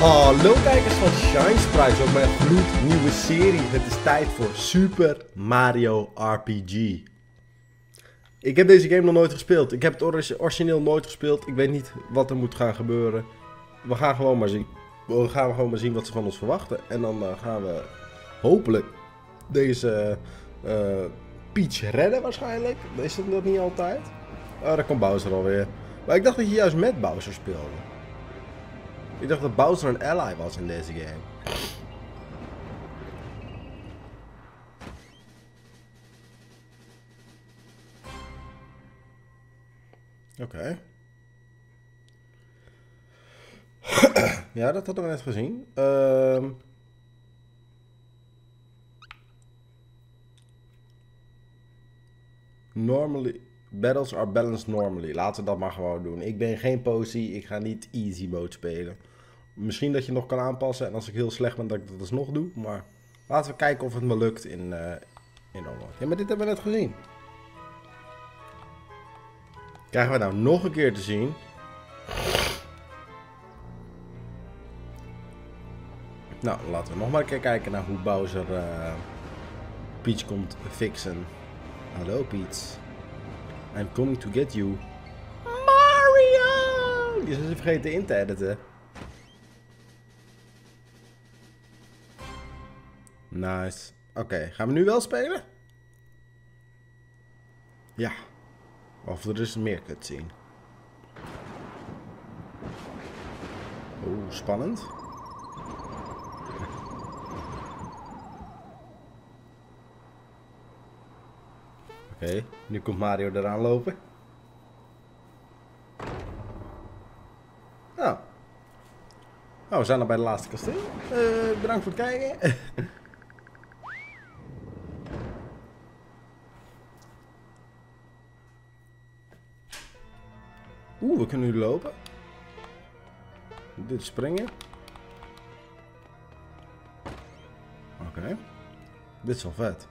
Hallo kijkers van ShineSprites, op mijn gloednieuwe serie. Het is tijd voor Super Mario RPG. Ik heb deze game nog nooit gespeeld. Ik heb het origineel nooit gespeeld. Ik weet niet wat er moet gaan gebeuren. We gaan gewoon maar zien. We gaan gewoon maar zien wat ze van ons verwachten. En dan gaan we hopelijk deze Peach redden waarschijnlijk. Is dat niet altijd? Oh, daar komt Bowser alweer. Maar ik dacht dat je juist met Bowser speelde. Ik dacht dat Bowser een ally was in deze game. Oké. Ja, dat hadden we net gezien. Normally, battles are balanced normally. Laten we dat maar gewoon doen. Ik ben geen posie, ik ga niet easy mode spelen. Misschien dat je nog kan aanpassen. En als ik heel slecht ben, dat ik dat alsnog doe. Maar laten we kijken of het me lukt in online. Ja, maar dit hebben we net gezien. Krijgen we nou nog een keer te zien. Nou, laten we nog maar een keer kijken naar hoe Bowser Peach komt fixen. Hallo Peach. I'm coming to get you. Mario! Die zijn ze vergeten in te editen. Nice. Oké, gaan we nu wel spelen? Ja. Of er dus meer cutscene. Oeh, spannend. Oké, nu komt Mario eraan lopen. Nou. Oh, we zijn al bij de laatste kasteel. Bedankt voor het kijken. Oeh, we kunnen nu lopen. Dit springen. Oké. Dit is wel vet.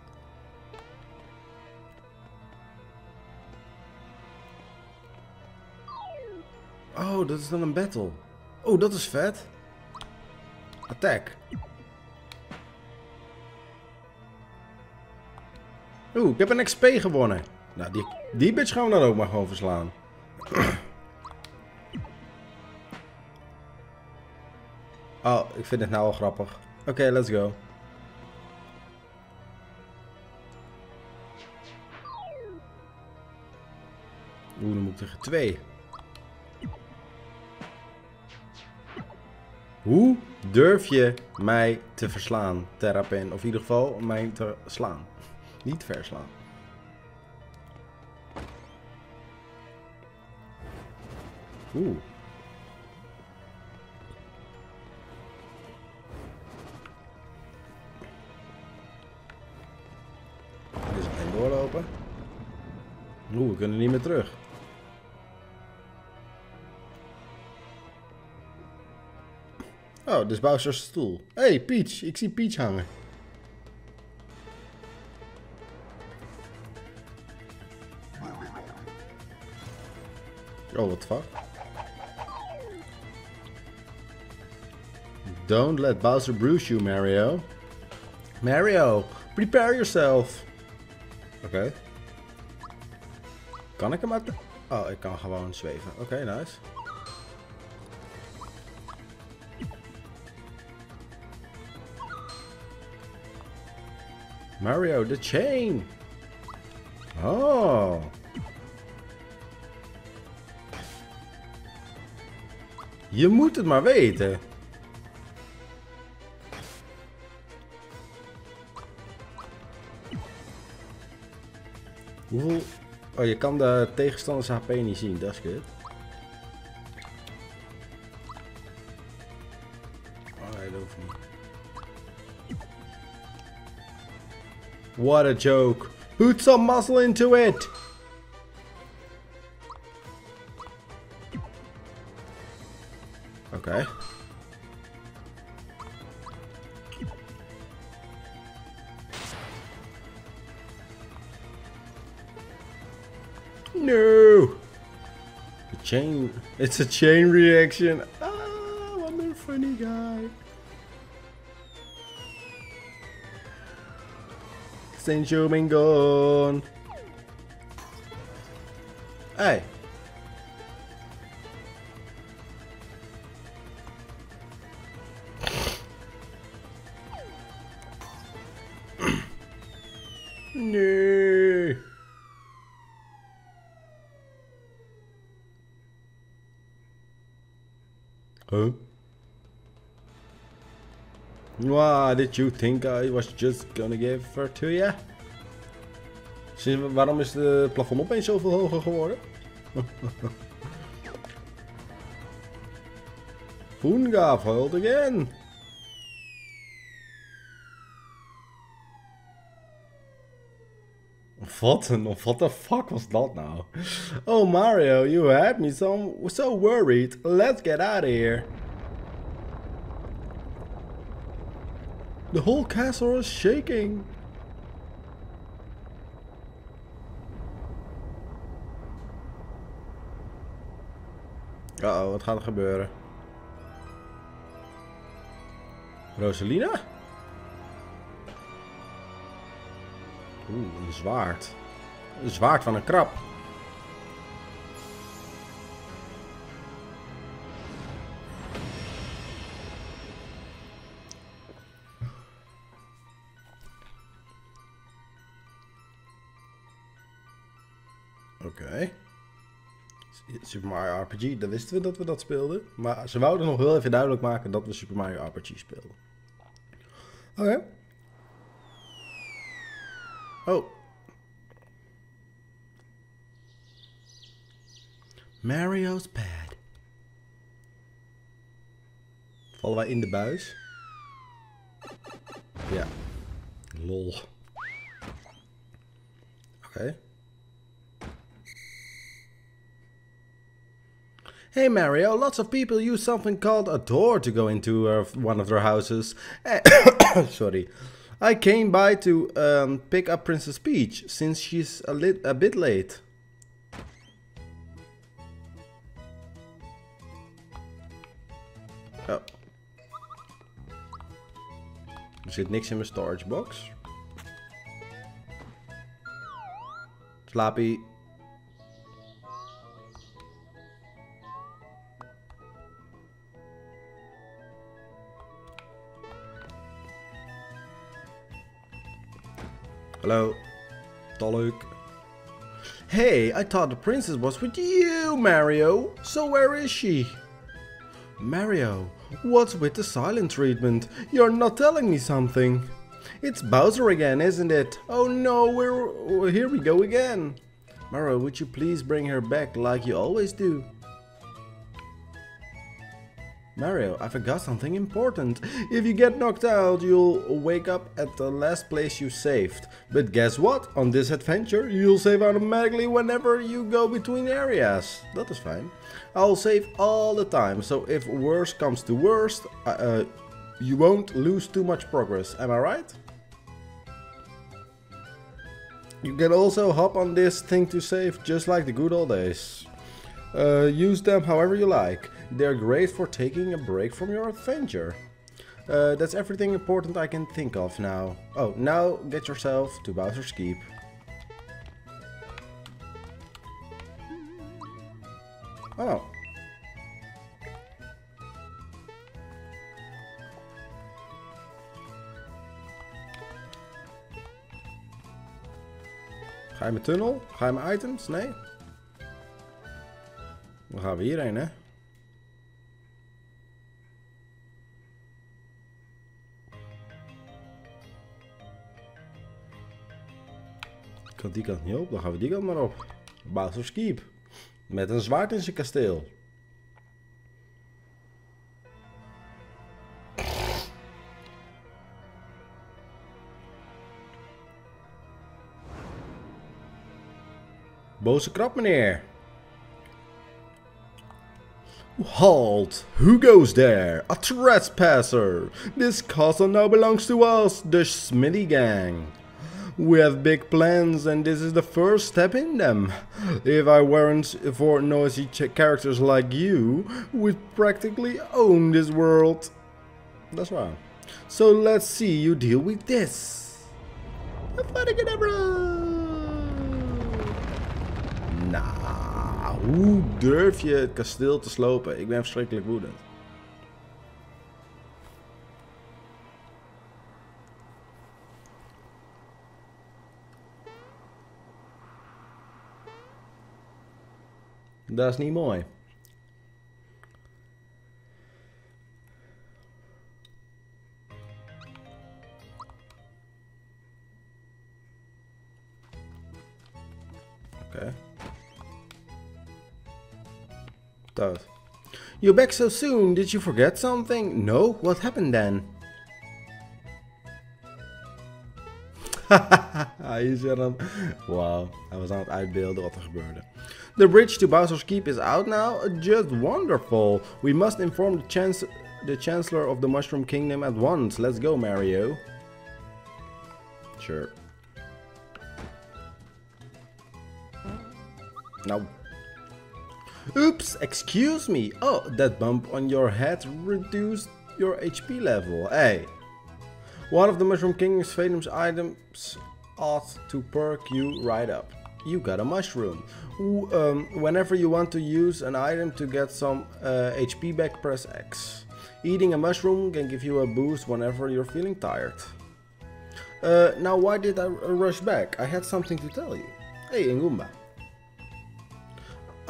Oh, dat is dan een battle. Oh, dat is vet. Attack. Oeh, ik heb een XP gewonnen. Nou, die bitch gaan we dan ook maar gewoon verslaan. Oh, ik vind het nou al grappig. Oké, let's go. Oeh, dan moet ik tegen 2. Hoe durf je mij te verslaan, Terrapin? Of in ieder geval mij te slaan. Niet verslaan. Oeh. Er is geen doorlopen. Oeh, we kunnen niet meer terug. Oh, dit is Bowser's stoel. Hé, hey, Peach. Ik zie Peach hangen. Oh, what the fuck? Don't let Bowser bruise you, Mario. Mario, prepare yourself. Oké. Kan ik hem uit... Oh, ik kan gewoon zweven. Oké, nice. Mario, the chain! Oh! Je moet het maar weten! Hoeveel... Oh, je kan de tegenstanders HP niet zien, dat is kut. Oh, nee, dat hoeft niet. What a joke. Put some muscle into it. Okay. No. The chain. It's a chain reaction. Ah, wonderful. funny guy. Since you've been gone. Hey. No. Huh? Why did you think I was just gonna give her to you? Waarom is de plafond opeens zoveel hoger geworden? Funga foiled again. What the fuck was that now? Oh Mario, you had me so worried. Let's get out of here. The whole castle is shaking. Wat gaat er gebeuren? Rosalina? Oeh, een zwaard. Een zwaard van een krab. Oké. Super Mario RPG, dan wisten we dat speelden. Maar ze wouden nog heel even duidelijk maken dat we Super Mario RPG speelden. Oké. Oh. Mario's bad. Vallen wij in de buis? Ja. Lol. Oké. Hey Mario, lots of people use something called a door to go into one of their houses. Sorry. I came by to pick up Princess Peach, since she's a bit late. Oh. Er zit niks in mijn storage box. Slaapie. Hello, Toluk. Hey, I thought the princess was with you, Mario. So where is she? Mario, what's with the silent treatment? You're not telling me something. It's Bowser again, isn't it? Oh no, here we go again. Mario, would you please bring her back like you always do? Mario, I forgot something important. If you get knocked out, you'll wake up at the last place you saved. But guess what? On this adventure, you'll save automatically whenever you go between areas. That is fine. I'll save all the time, so if worse comes to worst, you won't lose too much progress. Am I right? You can also hop on this thing to save, just like the good old days. Use them however you like. They're great for taking a break from your adventure. That's everything important I can think of now. Oh, now get yourself to Bowser's Keep. Oh. Geheime tunnel? Geheime items? Nee. Dan gaan we hierheen, hè? Ik kan die kant niet op, dan gaan we die kant maar op. Bowser's Keep. Met een zwaard in zijn kasteel. Boze krab, meneer. Halt! Who goes there? A trespasser! This castle now belongs to us, the Smithy Gang. We have big plans and this is the first step in them. If I weren't for noisy characters like you, we'd practically own this world. That's right. So let's see you deal with this. Nah, hoe durf je het kasteel te slopen? Ik ben verschrikkelijk woedend. Dat is niet mooi. Okay. Toad. You're back so soon. Did you forget something? No? What happened then? Wow, hij was aan het uitbeelden wat er gebeurde. The bridge to Bowser's Keep is out now? Just wonderful! We must inform the Chancellor of the Mushroom Kingdom at once. Let's go, Mario. Sure. No. Oops, excuse me. Oh, that bump on your head reduced your HP level. Hey. One of the Mushroom Kingdom's famous items ought to perk you right up. You got a mushroom. Whenever you want to use an item to get some HP back, press X. Eating a mushroom can give you a boost whenever you're feeling tired. Now why did I rush back? I had something to tell you. Hey, Ingumba.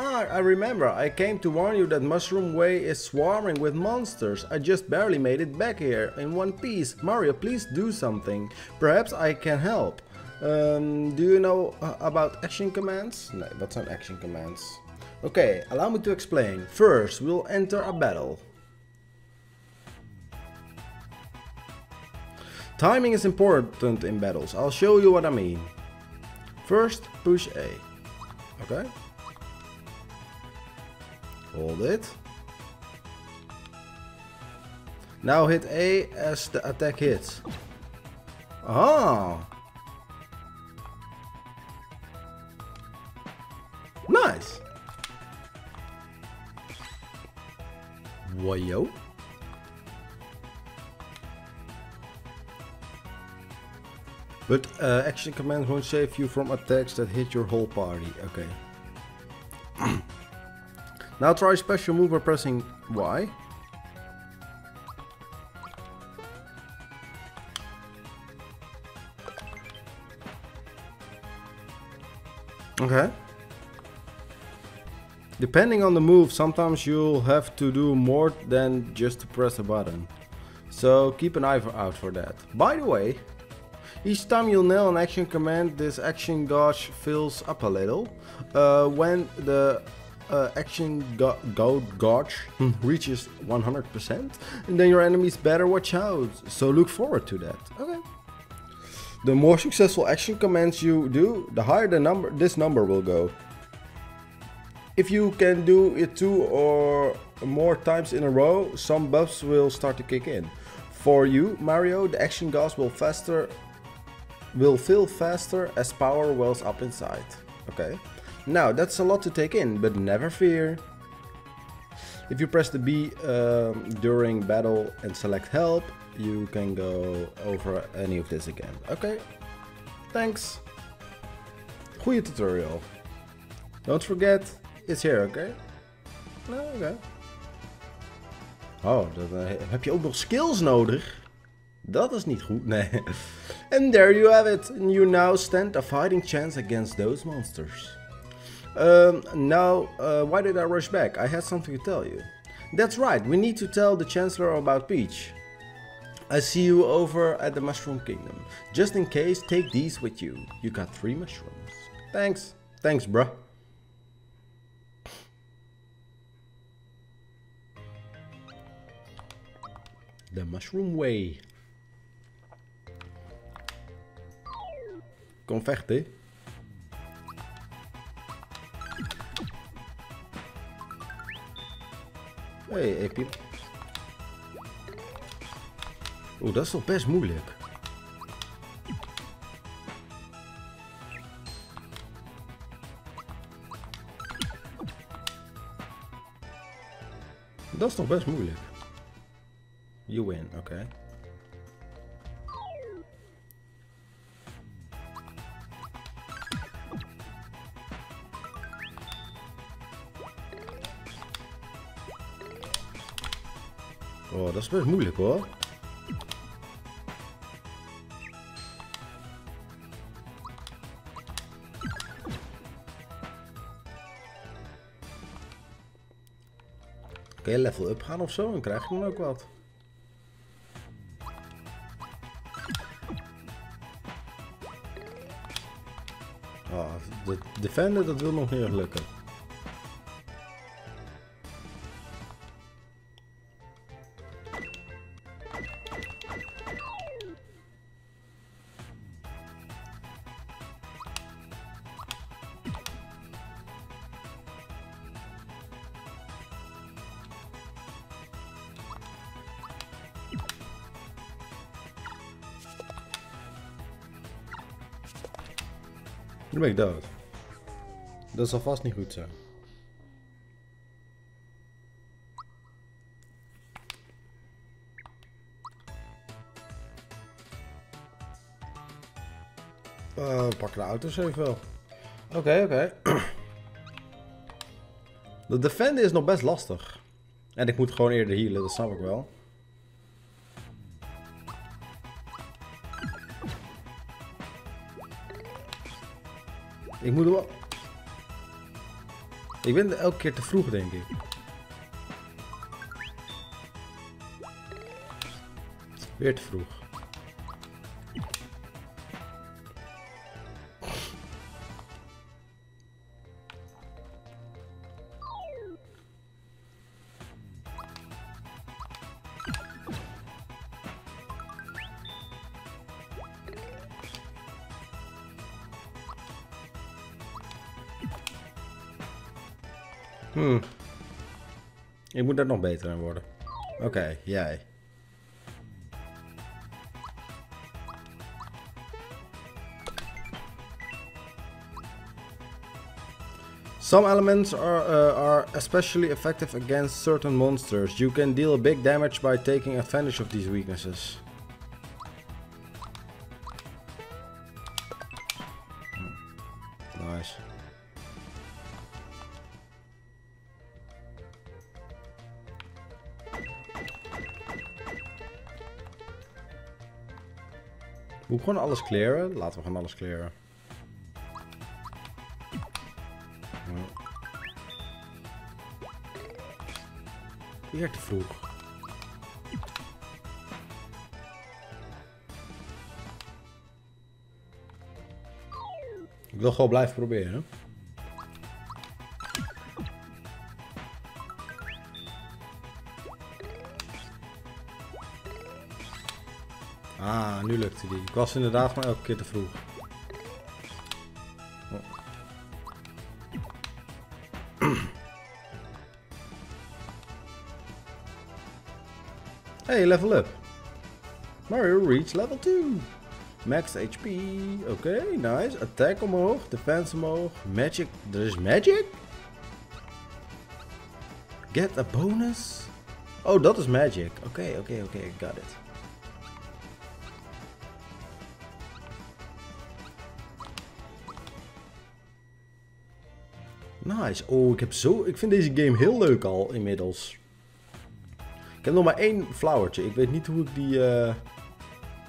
Ah, I remember, I came to warn you that Mushroom Way is swarming with monsters. I just barely made it back here in one piece. Mario, please do something. Perhaps I can help. Do you know about action commands? No, that's not action commands. Okay, allow me to explain. First, we'll enter a battle. Timing is important in battles. I'll show you what I mean. First, push A. Okay. Hold it. Now hit A as the attack hits. Ah! Nice! Woyo. But action commands won't save you from attacks that hit your whole party. Okay. Now try special move by pressing Y. Okay. Depending on the move, sometimes you'll have to do more than just to press a button. So keep an eye out for that. By the way, each time you'll nail an action command, this action gauge fills up a little. When the action gauge reaches 100%, and then your enemies better watch out, so look forward to that. Okay. The more successful action commands you do, the higher the number this number will go. If you can do it 2 or more times in a row, some buffs will start to kick in. For you, Mario, the action gauge will fill faster as power wells up inside. Okay. Now, that's a lot to take in, but never fear. If you press the B during battle and select help, you can go over any of this again. Okay, thanks. Goeie tutorial. Don't forget, it's here, okay? Okay. Oh, dan heb je ook nog skills nodig? Dat is niet goed, nee. And there you have it. You now stand a fighting chance against those monsters. Now, why did I rush back? I had something to tell you. That's right, we need to tell the Chancellor about Peach. I see you over at the Mushroom Kingdom. Just in case, take these with you. You got 3 mushrooms. Thanks. Thanks, bruh. The Mushroom Way. Kom vechten. Hey, Epi. Oeh, dat is toch best moeilijk. Dat is toch best moeilijk. You win, oké. Oh, dat is best moeilijk hoor. Kun je level up gaan of zo en krijg je dan ook wat. Oh, de defender, dat wil nog niet echt lukken. Nu ben ik dood. Dat zal vast niet goed zijn. We pakken de auto's even wel. Oké. De defender is nog best lastig. En ik moet gewoon eerder healen, dat snap ik wel. Ik moet wel... Ik ben er elke keer te vroeg, denk ik. Weer te vroeg. Ik moet daar nog beter aan worden. Oké, jij. Some elements are especially effective against certain monsters. You can deal big damage by taking advantage of these weaknesses. Nice. Moet ik gewoon alles clearen? Laten we gewoon alles clearen. Weer te vroeg. Ik wil gewoon blijven proberen. Ah, nu lukte die. Ik was inderdaad maar elke keer te vroeg. Oh. Hey, level up. Mario reached level 2. Max HP. Oké, nice. Attack omhoog. Defense omhoog. Magic. Er is magic? Get a bonus? Oh, dat is magic. Oké. Got it. Nice. Oh, ik vind deze game heel leuk al inmiddels. Ik heb nog maar 1 flowertje. Ik weet niet hoe ik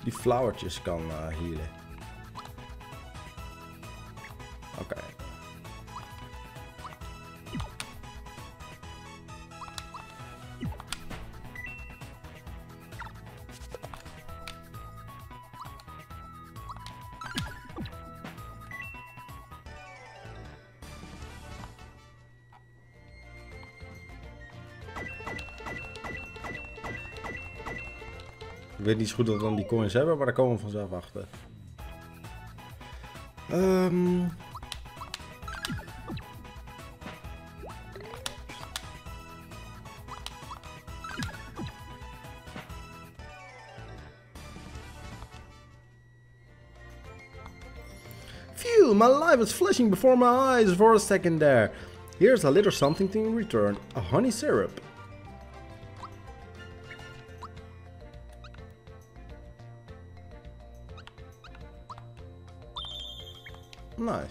die flowertjes kan healen. Oké. Ik weet niet zo goed dat we dan die coins hebben, maar daar komen we vanzelf achter. Phew, my life was flashing before my eyes for a second there. Here's a little something in return, a honey syrup. Nice.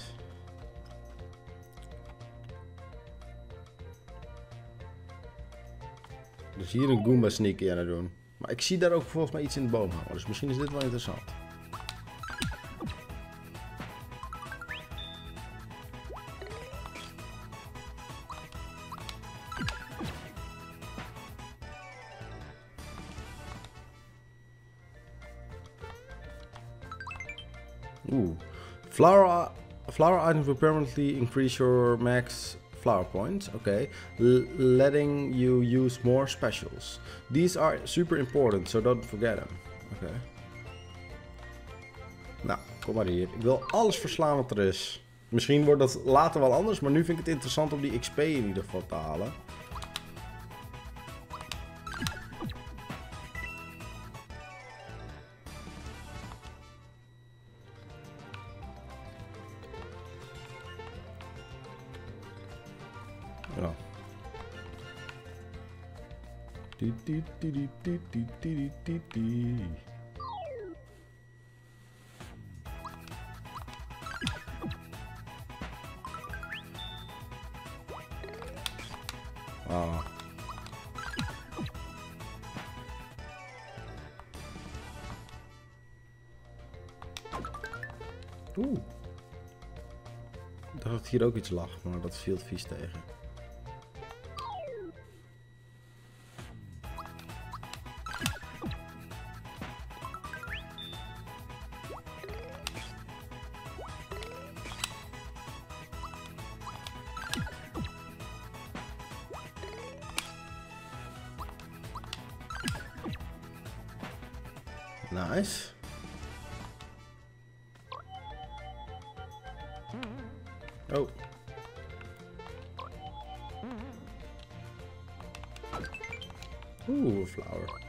Dus hier een Goomba sneaky aan het doen. Maar ik zie daar ook volgens mij iets in de boom hangen. Dus misschien is dit wel interessant. Ooh. Flower items will permanently increase your max flower points. Okay, letting you use more specials. These are super important, so don't forget them. Okay. Nou, kom maar hier. Ik wil alles verslaan wat er is. Misschien wordt dat later wel anders, maar nu vind ik het interessant om die XP in ieder geval te halen. Oh. Oeh. Ik dacht dat hier ook iets lag, maar dat viel vies tegen. Nice. Oh. Ooh, a flower.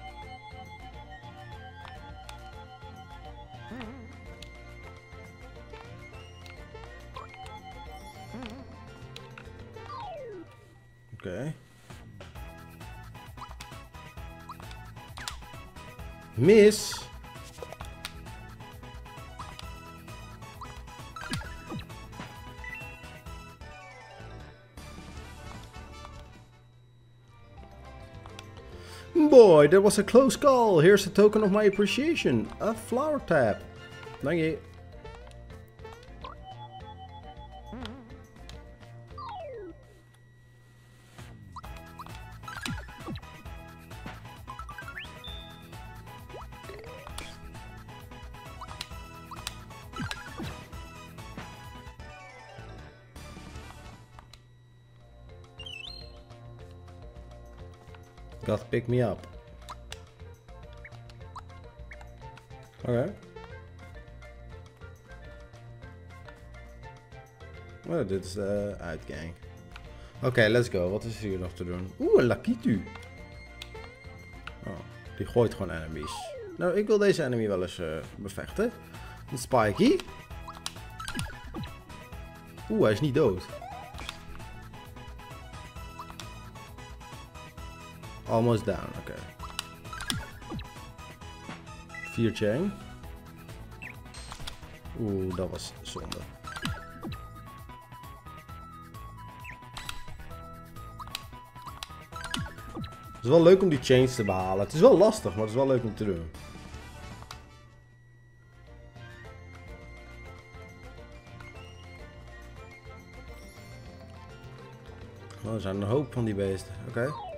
Okay. Miss. Boy, that was a close call. Here's a token of my appreciation. A flower tap. Thank you. Gotta pick me up. Okay. Oh, dit is de uitgang. Oké, let's go. Wat is hier nog te doen? Oeh, een Lakitu. Oh, die gooit gewoon enemies. Nou, ik wil deze enemy wel eens bevechten. Een Spiky. Oeh, hij is niet dood. Almost down, okay. Vier chain. Oeh, dat was zonde. Het is wel leuk om die chains te behalen. Het is wel lastig, maar het is wel leuk om te doen. Oh, er zijn een hoop van die beesten, oké. Okay.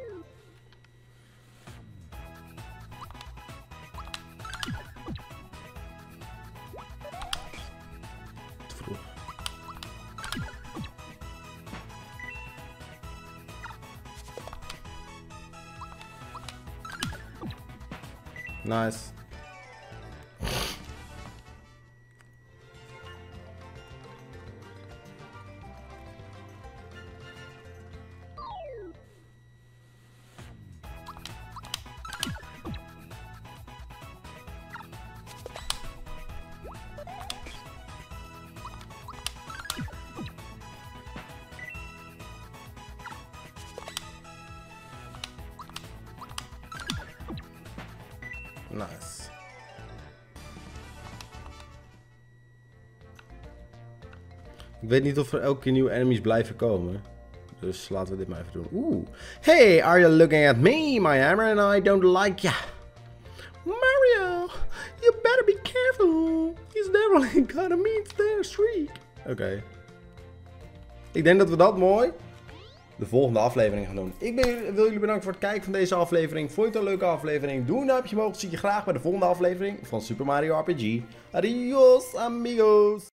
Nice. Nice. Ik weet niet of er elke keer nieuwe enemies blijven komen. Dus laten we dit maar even doen. Oeh. Hey, are you looking at me, my hammer, and I don't like ya. Mario, you better be careful. He's definitely gonna meet their streak. Oké. Ik denk dat we dat mooi de volgende aflevering gaan doen. Ik wil jullie bedanken voor het kijken van deze aflevering. Vond je het een leuke aflevering? Doe een duimpje omhoog. Zie je graag bij de volgende aflevering van Super Mario RPG. Adios, amigos.